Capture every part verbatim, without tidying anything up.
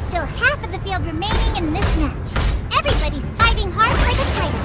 There's still half of the field remaining in this match. Everybody's fighting hard for the title.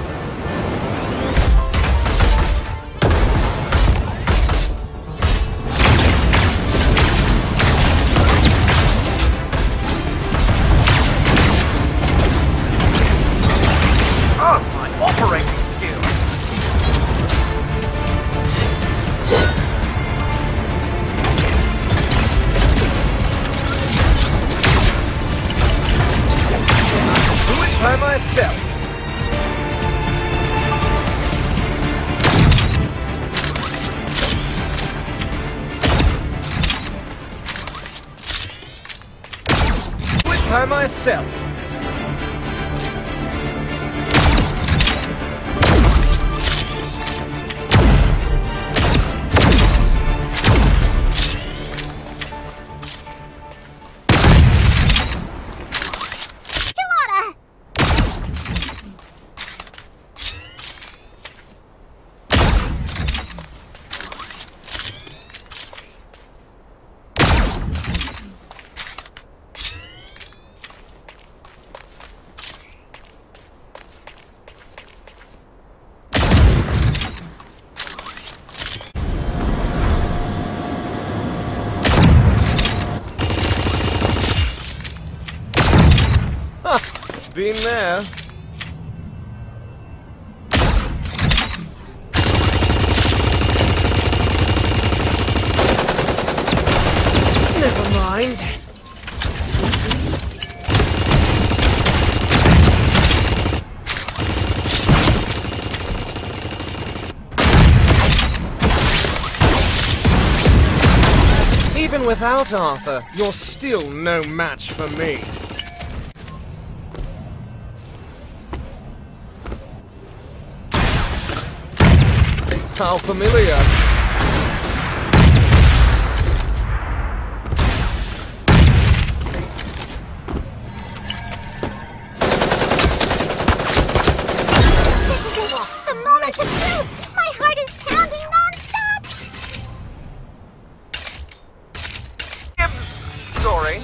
Myself. Chilada. Been there. Never mind. Even without Arthur, you're still no match for me. How familiar. This is it! The moment of truth! My heart is pounding non-stop! Yep. Sorry.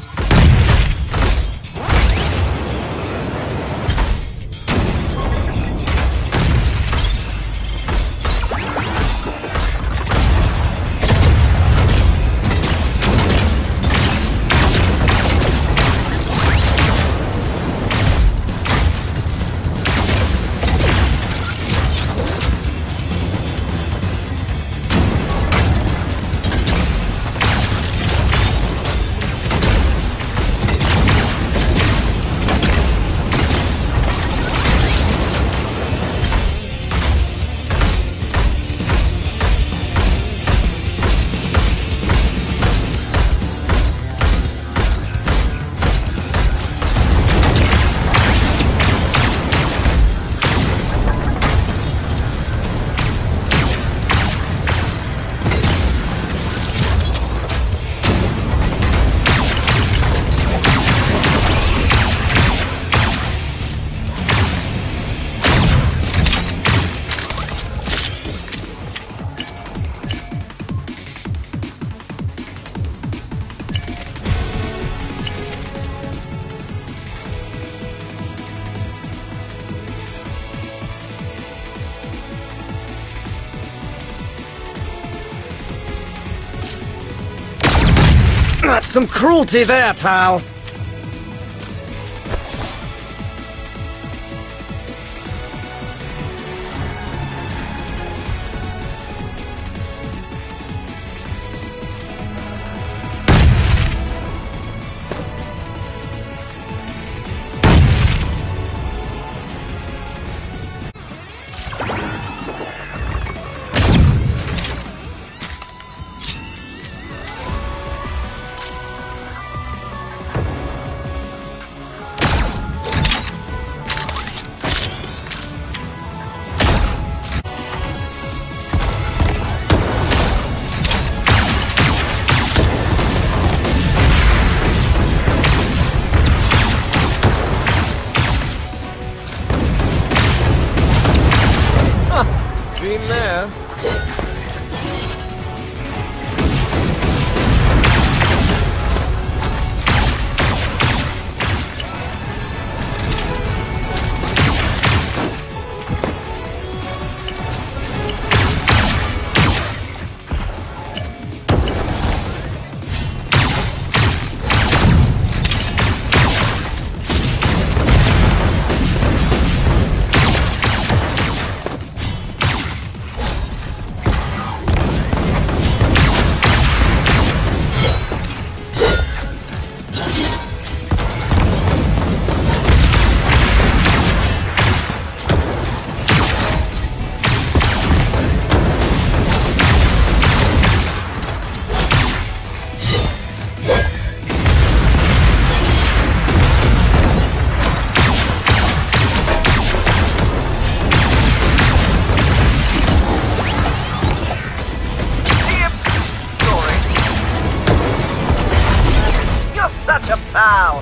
That's some cruelty there, pal! foul.